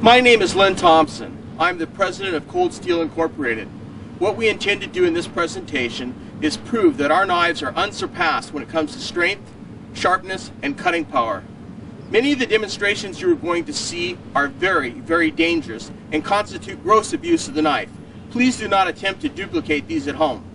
My name is Lynn Thompson. I'm the president of Cold Steel Incorporated. What we intend to do in this presentation is prove that our knives are unsurpassed when it comes to strength, sharpness, and cutting power. Many of the demonstrations you are going to see are very, very dangerous and constitute gross abuse of the knife. Please do not attempt to duplicate these at home.